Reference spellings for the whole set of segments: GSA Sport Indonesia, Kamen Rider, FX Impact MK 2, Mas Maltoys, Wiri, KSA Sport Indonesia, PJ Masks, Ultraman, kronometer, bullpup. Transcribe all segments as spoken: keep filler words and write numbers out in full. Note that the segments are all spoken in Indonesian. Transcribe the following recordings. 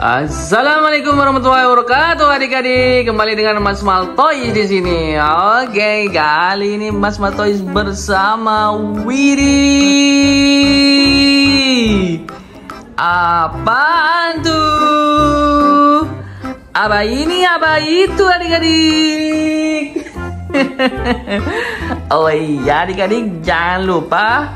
Assalamualaikum warahmatullahi wabarakatuh, adik-adik. Kembali dengan Mas Maltoys di sini. Oke, kali ini Mas Maltoys bersama Wiri. Apaan tuh? Apa ini? Apa itu, adik-adik? Oh iya, adik-adik, jangan lupa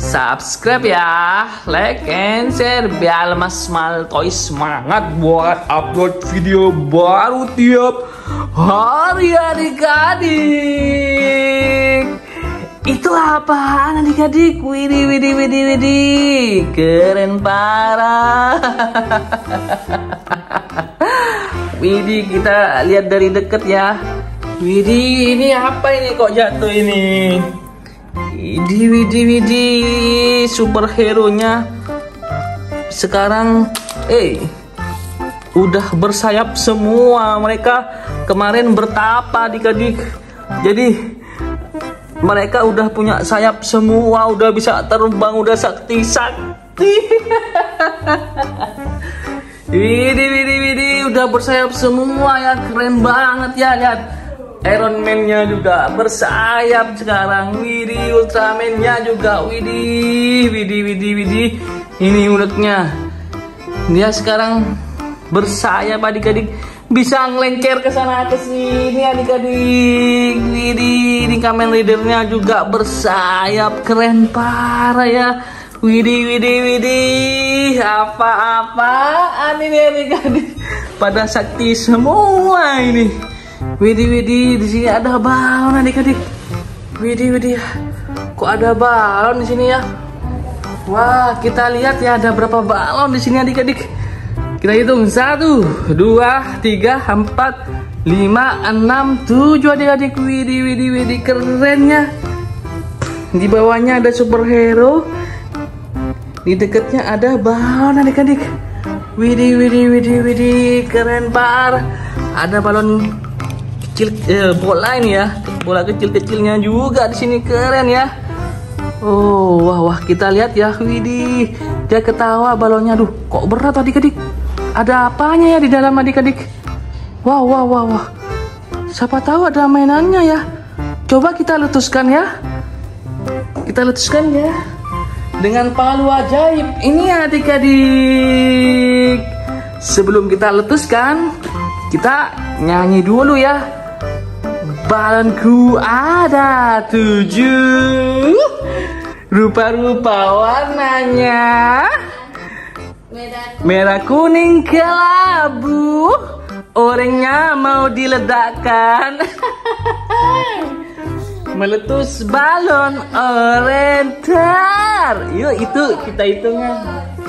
subscribe ya, like and share biar Mas Maltoys semangat buat upload video baru tiap hari, adik-adik. Itu apaan, adik-adik? Widi, widi, widi, widi, keren parah. Widi, kita lihat dari deket ya. Widi, ini apa ini kok jatuh ini? Widi, widi, widi, superhero-nya sekarang eh udah bersayap semua. Mereka kemarin bertapa, adik-adik. Jadi mereka udah punya sayap semua, udah bisa terbang, udah sakti-sakti. Widi, widi, widi, udah bersayap semua ya, keren banget ya, lihat. Iron Man-nya juga bersayap sekarang. Widi, Ultraman-nya juga. Widi, widi, widi, widi. Ini uletnya. Dia sekarang bersayap, adik-adik. Bisa ngelencer ke sana ke sini, adik-adik. Widi, ini Kamen Rider-nya juga bersayap. Keren parah ya. Widi, widi, widi. Apa-apaan ini, adik-adik? Pada sakti semua ini. Widi, widi, di sini ada balon, adik-adik. Widi, widi, kok ada balon di sini ya? Wah, kita lihat ya ada berapa balon di sini, adik-adik. Kita hitung satu, dua, tiga, empat, lima, enam, tujuh, adik-adik. Widi, widi, widi, kerennya. Di bawahnya ada superhero. Di dekatnya ada balon, adik-adik. Widi, widi, widi, widi, keren parah. Ada balon kecil, eh, bola ini ya, bola kecil-kecilnya juga di sini, keren ya. Oh wah wah, kita lihat ya. Widih, dia ketawa balonnya. Duh, kok berat, adik-adik? Ada apanya ya di dalam, adik-adik? Wah wah wah wah, siapa tahu ada mainannya ya. Coba kita letuskan ya, kita letuskan ya dengan palu ajaib ini, adik-adik. Sebelum kita letuskan, kita nyanyi dulu ya. Balonku ada tujuh, rupa-rupa warnanya, merah, kuning, kelabu, orangnya mau diledakkan. Meletus balon orantar. Yuk, itu kita hitungnya,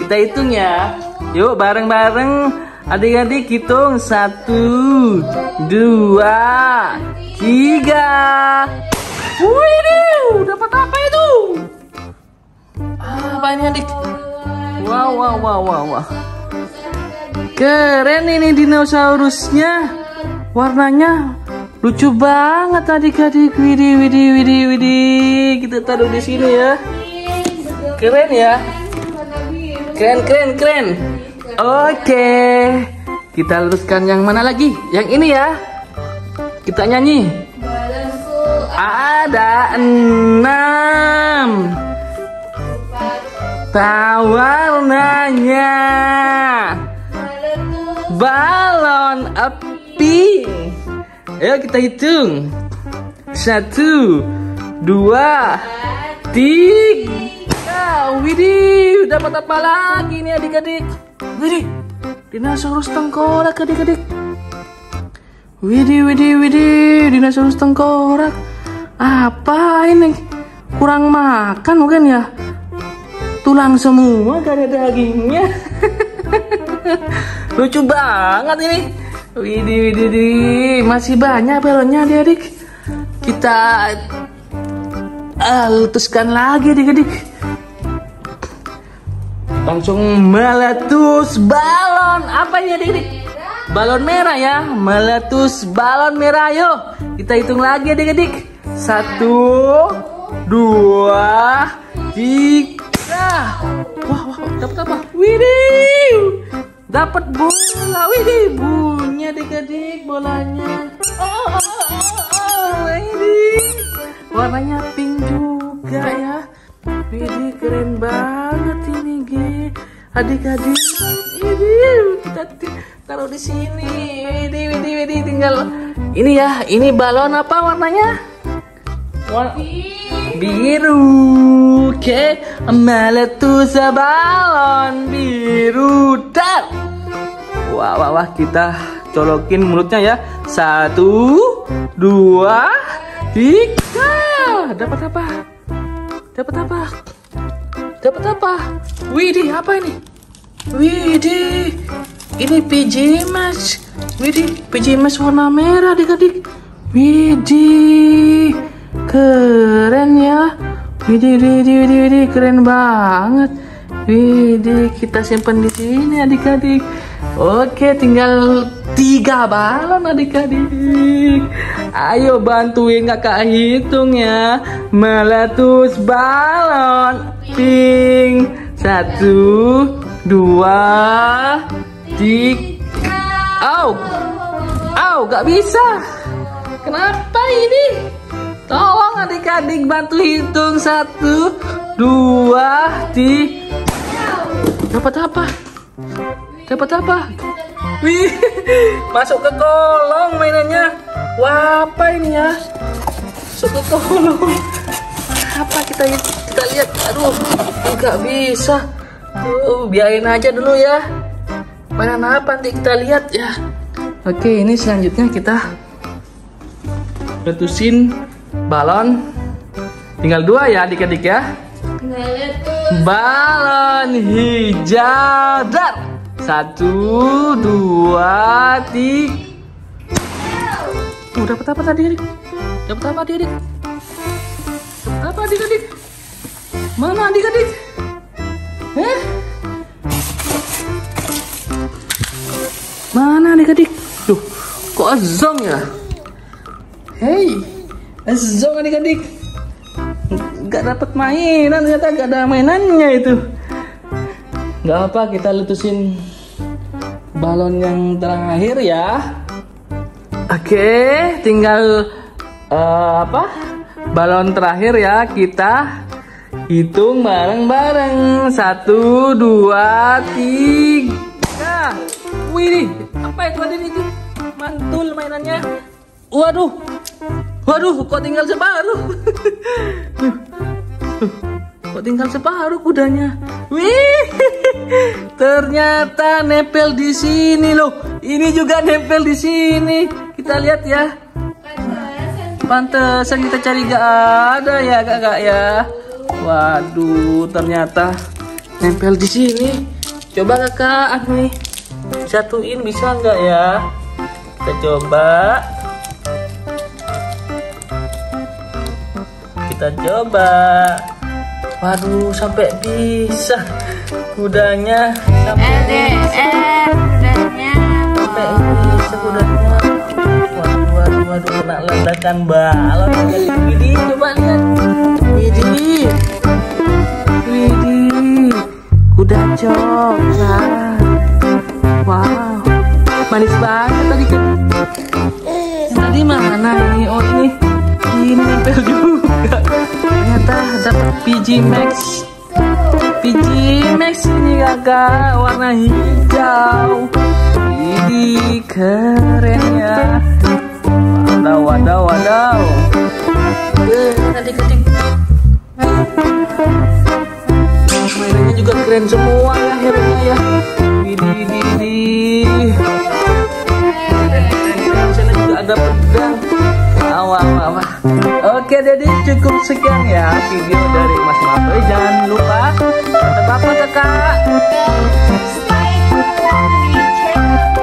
kita hitung ya. Yuk, bareng-bareng, adik-adik, hitung. Satu, dua, tiga. Wih, dapat apa itu? Apa ini, adik? Wow, wow, wow, wow, wow. Keren ini dinosaurusnya. Warnanya lucu banget, adik-adik. Widih, widih, widih, widih. Kita taruh di sini ya. Keren ya. Keren, keren, keren. Oke, kita luruskan yang mana lagi? Yang ini ya. Kita nyanyi. Ada enam, tawarnanya, balon api. Ayo kita hitung. Satu, dua, tiga. Widih, dapat apa lagi nih, adik-adik? Widih, dinosaurus tengkorak, adik-adik. Widih, widih, widih, dinosaurus tengkorak. Apa ini? Kurang makan mungkin ya? Tulang semua, gak ada dagingnya. Lucu banget ini. Widih, widih, widih. Masih banyak balonnya, adik-adik. Kita ah, letuskan lagi, adik-adik. Langsung meletus balon. Apa ini, adik-adik? Balon merah ya. Meletus balon merah. Yuk, kita hitung lagi, adik-adik. Satu, dua, tiga. Wah, wah, dapat apa? Widih, dapat Dapat bola. Widih, bunyi adik-adik bolanya. Oh, oh, oh, oh. Widih. Warnanya pink juga ya. Widih, keren banget ini, Ge. Adik-adik, ini kita taruh di sini. Widih, widih, widih, tinggal ini ya. Ini balon apa warnanya? War biru. Oke, meletus balon biru. Dar. Wah, wah, wah, kita colokin mulutnya ya. Satu, dua, tiga. Dapat apa? Dapat apa? Dapat apa? Widih, apa ini? Widih, ini P J Masks. Widih, P J Masks warna merah adik-adik. Widih, keren ya. Widih, widih, widih, widih, keren banget. Widih, kita simpan di sini adik-adik. Oke, tinggal tiga balon adik-adik. Ayo bantuin kakak hitung ya. Meletus balon pink. Satu, dua, tiga. Au, au, gak bisa. Kenapa ini? Tolong adik-adik bantu hitung. Satu, dua, tiga. Dapat apa? Dapat apa? Wih, masuk ke kolong mainannya. Wah, apa ini ya? Masuk ke kolong. Apa kita kita lihat? Aduh, nggak bisa. Uh, biarin aja dulu ya. Mainan apa nanti kita lihat ya. Oke, ini selanjutnya kita letusin balon. Tinggal dua ya adik-adik ya. Balon hijau. Dar. Satu, dua, tiga. Oh, dapat apa tadi, adik? Dapat apa, adik? Dapat apa, adik-adik? Mana, adik-adik? Eh? Mana, adik-adik? Duh, kok azong ya? Hei, azong adik-adik. Gak dapat mainan, ternyata gak ada mainannya itu. Gak apa, kita letusin balon yang terakhir ya. Oke, tinggal uh, apa? Balon terakhir ya, kita hitung bareng-bareng. Satu, dua, tiga. Wih, apa itu adik itu? Mantul mainannya. Waduh, waduh, kok tinggal separuh. Kok tinggal separuh kudanya? Wih, ternyata nempel di sini loh. Ini juga nempel di sini. Kita lihat ya. Pantesan kita cari gak ada ya, kakak ya. Waduh, ternyata nempel di sini. Coba kakak nih satuin bisa nggak ya? Kita coba. Kita coba. Waduh, sampai bisa kudanya. Sampai kudanya. Sampai bisa kudanya. Waduh, waduh, waduh, kena ledakan balon. Widih, coba lihat. Widih, widih, kuda coklat. Wow, manis banget tadi kan. Tadi mana ini? Oh, ini, ini nempel juga. Ternyata dapat P J Masks. P J Masks ini kakak warna hijau. Ini keren ya. Wadaw, wadaw, wadaw. Keren adik-adik. Mainannya juga keren semua ya akhirnya ya. Widih, widih, widih. Disana juga ada pedang. Wah, wah, wah. Oke, jadi cukup sekian ya video dari Mas Maltoys. Jangan lupa tetap apa kakak.